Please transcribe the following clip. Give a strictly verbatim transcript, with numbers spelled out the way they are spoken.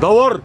Долор!